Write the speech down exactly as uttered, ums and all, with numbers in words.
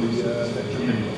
the uh, German